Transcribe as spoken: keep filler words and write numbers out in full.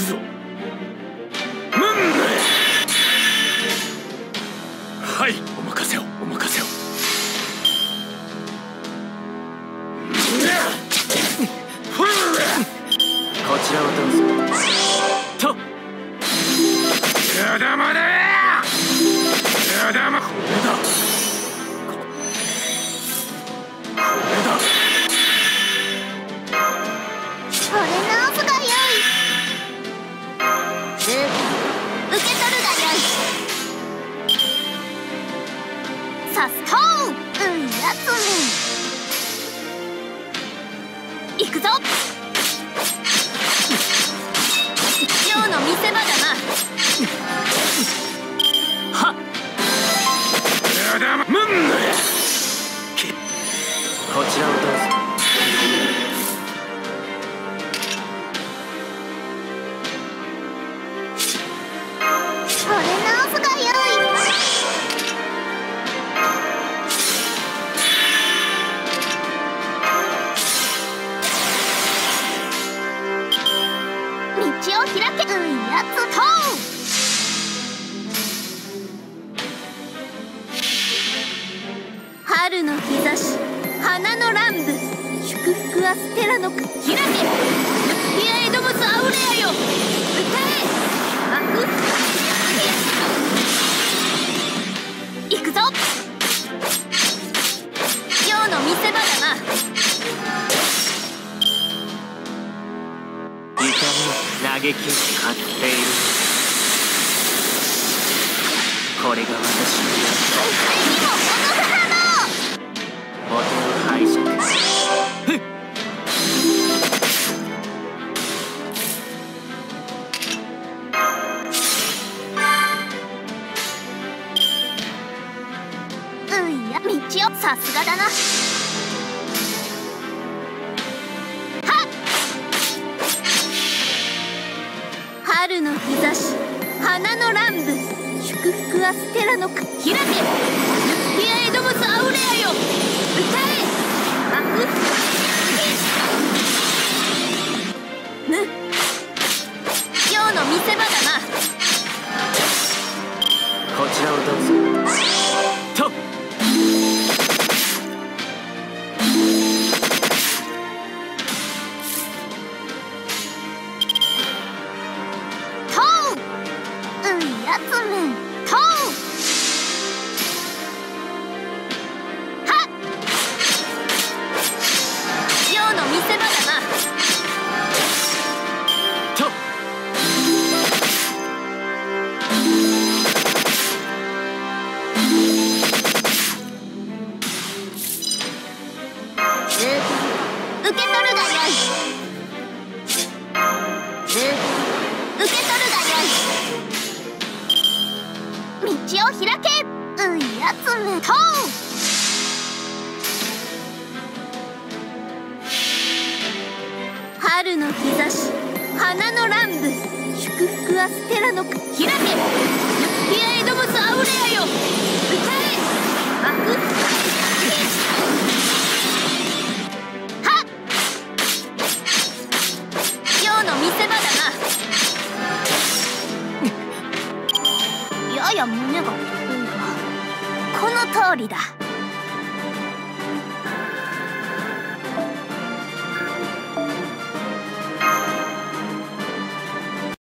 くぞ。はい、お任せをお任せを。こちらをどうぞ。とやだまだやだまこれだ。 行くぞ。今日の見せ場だな。はっ。やだま。むんなや。こちらをどうぞ。これ直すがよい。 春の日差し、花の乱舞、祝福アステラの開け、ヒアエドモスアウレアよ、歌え、行くぞ。今日の見せ場だな。痛み、嘆きを買っている。 これが私の役割。音を拝借。うんや、道をさすがだな。はっ。春の日差し、花の乱舞。 祝福アステラの開け、ヒアエドモスアウレアよ、歌え。む、今日の見せ場だな。こちらをどうぞ。と、うんやつめ。 春の日差し、花の乱舞、祝福アステラの開け、ヒアエドモスアウレアよ、歌え。はっ。今日の見せ場だな。やや胸が。この通りだ。